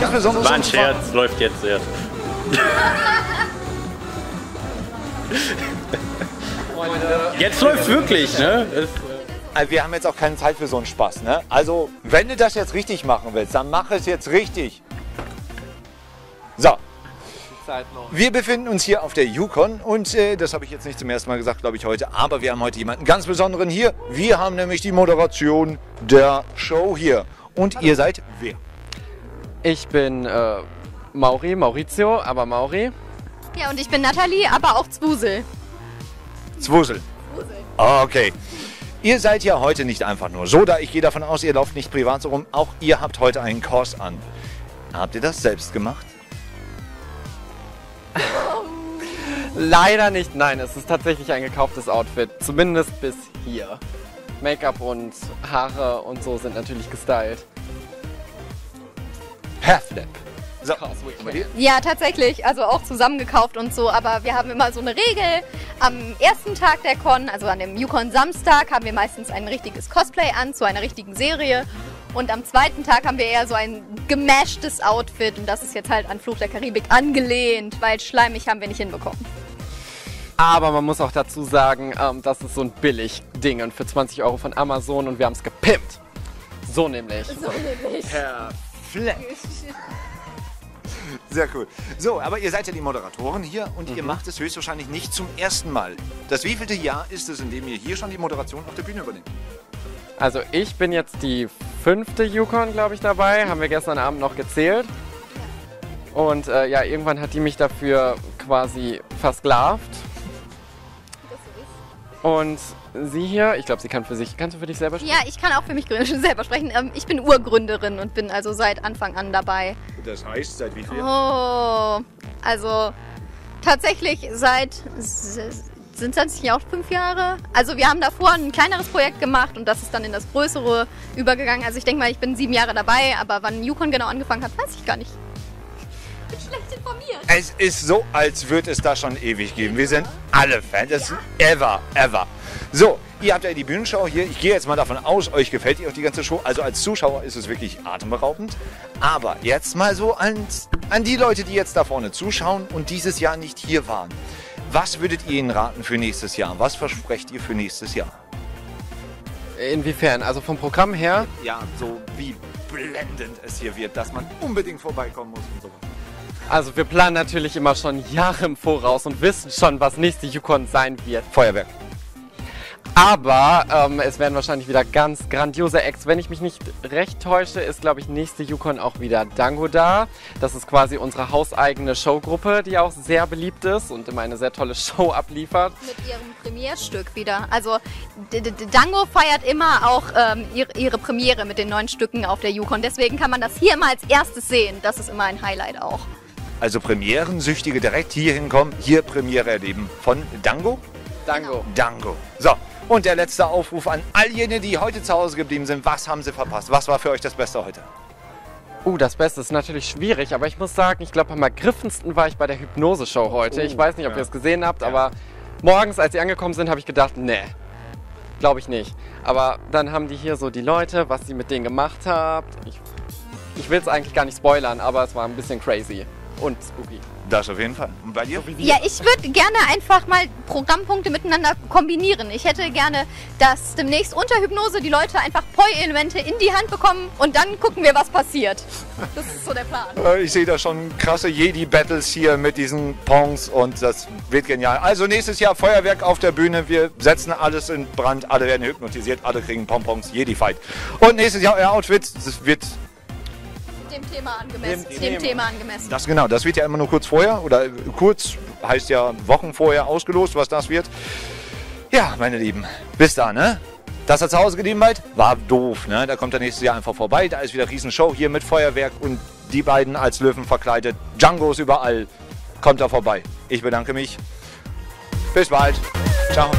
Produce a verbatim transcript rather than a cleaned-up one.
ganz besonders. War ein Scherz, läuft jetzt erst. Jetzt läuft wirklich, ne? Also wir haben jetzt auch keine Zeit für so einen Spaß, ne? Also, wenn du das jetzt richtig machen willst, dann mach es jetzt richtig. So. Wir befinden uns hier auf der YuCon und äh, das habe ich jetzt nicht zum ersten Mal gesagt, glaube ich, heute, aber wir haben heute jemanden ganz Besonderen hier. Wir haben nämlich die Moderation der Show hier. Und Hallo. Ihr seid wer? Ich bin äh, Mauri, Maurizio, aber Mauri. Ja, und ich bin Nathalie, aber auch Zwusel. Zwusel. Okay. Ihr seid ja heute nicht einfach nur so, da ich gehe davon aus, ihr lauft nicht privat so rum. Auch ihr habt heute einen Kurs an. Habt ihr das selbst gemacht? Leider nicht, nein, es ist tatsächlich ein gekauftes Outfit, zumindest bis hier. Make-up und Haare und so sind natürlich gestylt. Hairflip. So. Ja, tatsächlich, also auch zusammen gekauft und so, aber wir haben immer so eine Regel. Am ersten Tag der Con, also an dem YuCon Samstag, haben wir meistens ein richtiges Cosplay an zu einer richtigen Serie. Und am zweiten Tag haben wir eher so ein gemashtes Outfit und das ist jetzt halt an Fluch der Karibik angelehnt, weil schleimig haben wir nicht hinbekommen. Aber man muss auch dazu sagen, ähm, das ist so ein Billig-Ding und für zwanzig Euro von Amazon und wir haben es gepimpt. So nämlich. So nämlich. Perfekt. Sehr cool. So, aber ihr seid ja die Moderatoren hier und mhm. ihr macht es höchstwahrscheinlich nicht zum ersten Mal. Das wievielte Jahr ist es, in dem ihr hier schon die Moderation auf der Bühne übernimmt? Also ich bin jetzt die fünfte YuCon, glaube ich, dabei. Haben wir gestern Abend noch gezählt. Und äh, ja, irgendwann hat die mich dafür quasi versklavt. Und sie hier, ich glaube, sie kann für sich. Kannst du für dich selber sprechen? Ja, ich kann auch für mich selber sprechen. Ich bin Urgründerin und bin also seit Anfang an dabei. Das heißt, seit wie viel? Oh, also tatsächlich seit... Sind das nicht auch fünf Jahre? Also wir haben davor ein kleineres Projekt gemacht und das ist dann in das Größere übergegangen. Also ich denke mal, ich bin sieben Jahre dabei, aber wann YuCon genau angefangen hat, weiß ich gar nicht. Ich bin schlecht informiert. Es ist so, als würde es das schon ewig geben. Wir sind alle Fans. Das ja. ist ever, ever. So, ihr habt ja die Bühnenshow hier. Ich gehe jetzt mal davon aus, euch gefällt ihr auch die ganze Show. Also als Zuschauer ist es wirklich atemberaubend. Aber jetzt mal so an, an die Leute, die jetzt da vorne zuschauen und dieses Jahr nicht hier waren. Was würdet ihr Ihnen raten für nächstes Jahr? Was versprecht ihr für nächstes Jahr? Inwiefern? Also vom Programm her? Ja, so wie blendend es hier wird, dass man unbedingt vorbeikommen muss und sowas. Also wir planen natürlich immer schon Jahre im Voraus und wissen schon, was nächste YuCon sein wird. Feuerwerk. Aber ähm, es werden wahrscheinlich wieder ganz grandiose Acts. Wenn ich mich nicht recht täusche, ist, glaube ich, nächste YuCon auch wieder Dango da. Das ist quasi unsere hauseigene Showgruppe, die auch sehr beliebt ist und immer eine sehr tolle Show abliefert. Mit ihrem Premierstück wieder. Also Dango feiert immer auch ähm, ihre Premiere mit den neuen Stücken auf der YuCon. Deswegen kann man das hier immer als erstes sehen. Das ist immer ein Highlight auch. Also Premierensüchtige direkt hier hinkommen, hier Premiere erleben von Dango. Dango. Dango. So. Und der letzte Aufruf an all jene, die heute zu Hause geblieben sind. Was haben sie verpasst? Was war für euch das Beste heute? Uh, das Beste ist natürlich schwierig, aber ich muss sagen, ich glaube, am ergriffensten war ich bei der Hypnose-Show heute. Oh, ich weiß nicht, ob ja. ihr es gesehen habt, ja. aber morgens, als sie angekommen sind, habe ich gedacht, nee, glaube ich nicht. Aber dann haben die hier so die Leute, was sie mit denen gemacht haben. Ich, ich will es eigentlich gar nicht spoilern, aber es war ein bisschen crazy und spooky. Das auf jeden Fall. Und bei dir? Ja, ich würde gerne einfach mal Programmpunkte miteinander kombinieren. Ich hätte gerne, dass demnächst unter Hypnose die Leute einfach Poi-Elemente in die Hand bekommen und dann gucken wir, was passiert. Das ist so der Plan. Ich sehe da schon krasse Jedi-Battles hier mit diesen Pongs und das wird genial. Also nächstes Jahr Feuerwerk auf der Bühne. Wir setzen alles in Brand. Alle werden hypnotisiert. Alle kriegen Pompons. Jedi-Fight. Und nächstes Jahr euer Outfit. Das wird... Dem Thema angemessen. Dem, dem Thema angemessen. Das genau, das wird ja immer nur kurz vorher oder kurz heißt ja Wochen vorher ausgelost, was das wird. Ja, meine Lieben, bis da, ne? Das hat zu Hause geblieben bald, war doof, ne? Da kommt er nächstes Jahr einfach vorbei, da ist wieder Riesenshow hier mit Feuerwerk und die beiden als Löwen verkleidet. Djangos überall, kommt da vorbei. Ich bedanke mich. Bis bald. Ciao.